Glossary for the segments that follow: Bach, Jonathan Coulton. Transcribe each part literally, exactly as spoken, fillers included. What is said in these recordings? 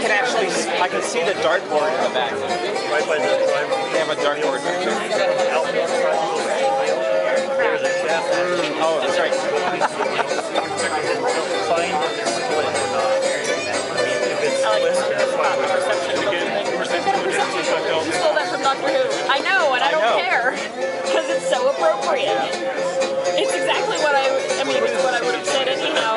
can actually, I can see the dartboard in the back. They have a dartboard back there. Mm, oh, that's right. You stole that from Doctor Who. I know, and I don't I care, because it's so appropriate. It's exactly what I, I mean, it's what I would have said anyhow.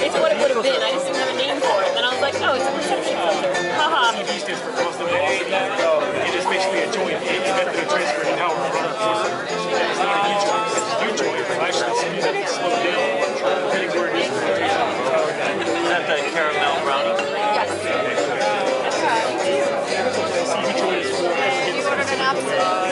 It's what it would have been. I just didn't have a name for it. Then I was like, oh, it's a perception filter. Haha. C B stands for cross the box. It is basically a joint. It's better to transfer an hour from the person. It's not a U joint. It's a U joint. It's actually something that can slow down. Depending where it is. Is that the caramel brownie? Yes. That's right. C B joint is for you ordered an opposite.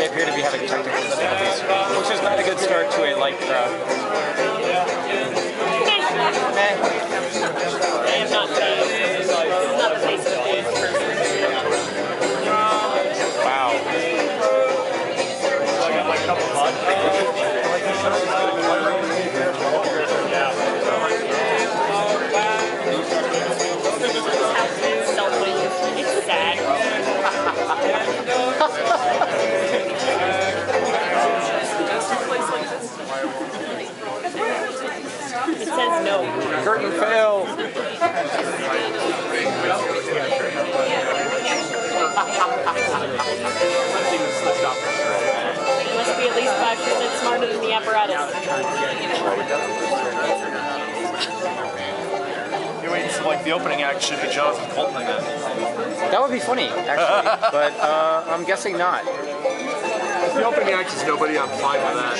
They appear to be having technical difficulties, which is not a good start to a light crowd. I am not the face of the person. Wow. I got my cup of hot. It's sad. It says no. Curtain fail. It must be at least five percent smarter than the apparatus. Like the opening act should be Jonathan Coulton again. That would be funny, actually, but uh, I'm guessing not. The opening act is nobody. I'm fine with that.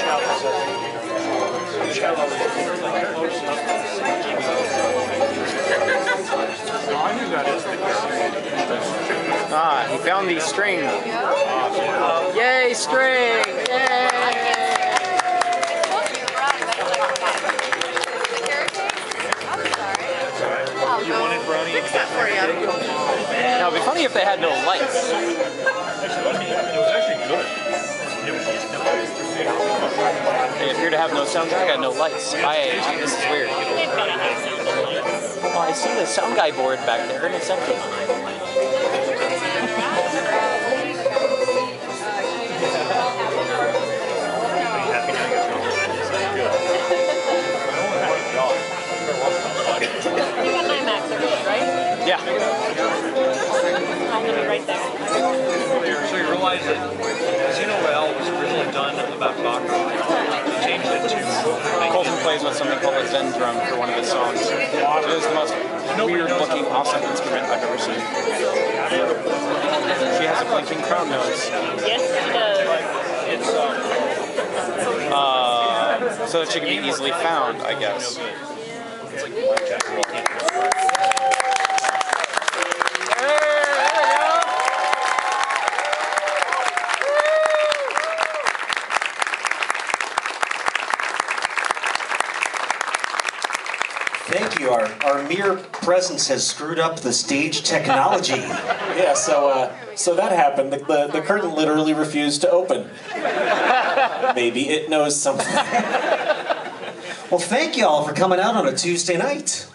Ah, he found the string. Yay, string! Yay! Now, it'd be funny if they had no lights. They appear to have no sound guy, got no lights. I, this is weird. Well, I see the sound guy board back there, and it's empty. Yeah. I'm gonna be right there. So you realize that Xenoel was originally done about Bach. They changed it to. Coulton plays with something called a Zen drum for one of his songs. It is the most weird-looking, awesome instrument I've ever seen. She has a blinking crown nose. Yes, she does. It's um. Uh, so that she can be easily found, I guess. Thank you. Our, our mere presence has screwed up the stage technology. Yeah, so uh, so that happened. The, the, the curtain literally refused to open. Maybe it knows something. Well, thank you all for coming out on a Tuesday night.